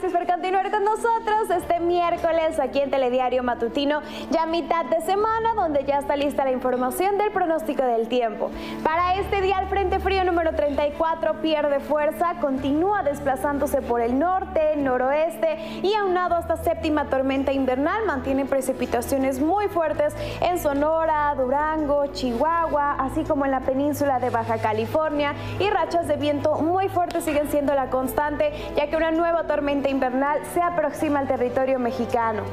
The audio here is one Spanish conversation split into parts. Gracias por continuar con nosotros este miércoles aquí en Telediario Matutino, ya mitad de semana, donde ya está lista la información del pronóstico del tiempo. Para este día, el frente frío número 34 pierde fuerza, continúa desplazándose por el norte, noroeste y aunado a esta séptima tormenta invernal, mantiene precipitaciones muy fuertes en Sonora, Durango, Chihuahua, así como en la península de Baja California, y rachas de viento muy fuertes siguen siendo la constante, ya que una nueva tormenta invernal se aproxima al territorio mexicano.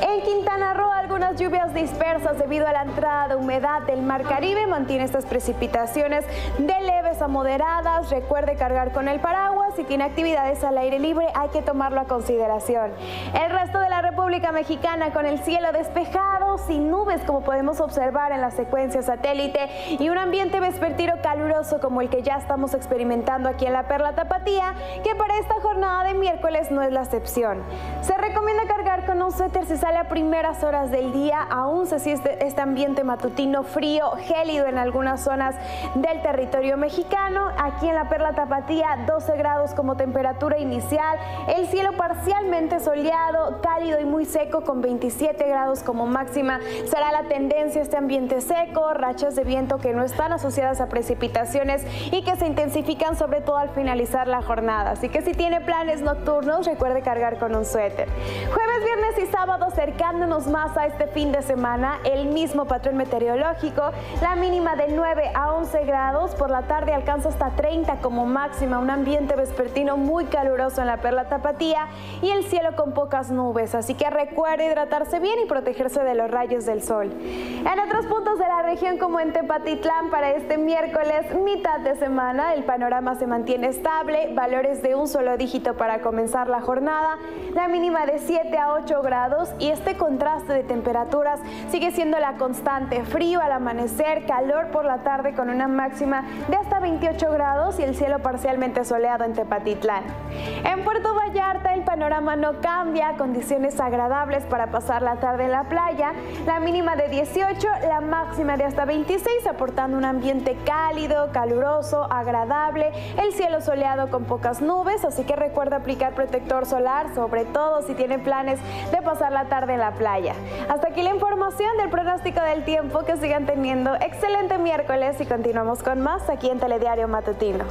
En Quintana Roo, algunas lluvias dispersas debido a la entrada de humedad del mar Caribe mantiene estas precipitaciones de leves a moderadas. Recuerde cargar con el paraguas. Si tiene actividades al aire libre, hay que tomarlo a consideración. El resto de la República Mexicana, con el cielo despejado, sin nubes como podemos observar en la secuencia satélite, y un ambiente vespertino caluroso como el que ya estamos experimentando aquí en la Perla Tapatía, que para esta jornada de miércoles no es la excepción. Se recomienda cargar con un suéter si sale a primeras horas del día, aún se siente este ambiente matutino frío, gélido en algunas zonas del territorio mexicano. Aquí en la Perla Tapatía, 12 grados como temperatura inicial, el cielo parcialmente soleado, cálido y muy seco, con 27 grados como máxima. Será la tendencia este ambiente seco, rachas de viento que no están asociadas a precipitaciones y que se intensifican sobre todo al finalizar la jornada. Así que si tiene planes nocturnos, recuerde cargar con un suéter. Jueves, viernes y sábado, acercándonos más a este fin de semana, el mismo patrón meteorológico, la mínima de 9 a 11 grados, por la tarde alcanza hasta 30 como máxima, un ambiente vespertino muy caluroso en la Perla Tapatía y el cielo con pocas nubes, así que recuerde hidratarse bien y protegerse de los rayos del sol. En otros puntos de la región, como en Tepatitlán, para este miércoles, mitad de semana, el panorama se mantiene estable, valores de un solo dígito para comenzar la jornada, la mínima de 7 a 8 grados, y este contraste de temperaturas sigue siendo la constante: frío al amanecer, calor por la tarde con una máxima de hasta 28 grados y el cielo parcialmente soleado en Tepatitlán. En Puerto Vallarta, el panorama no cambia, condiciones agradables para pasar la tarde en la playa, la mínima de 18, la máxima de hasta 26, aportando un ambiente cálido, caluroso, agradable, el cielo soleado con pocas nubes, así que recuerda aplicar protector solar, sobre todo si tiene planes de pasar la tarde en la playa. Hasta aquí la información del pronóstico del tiempo. Que sigan teniendo excelente miércoles y continuamos con más aquí en Telediario Matutino.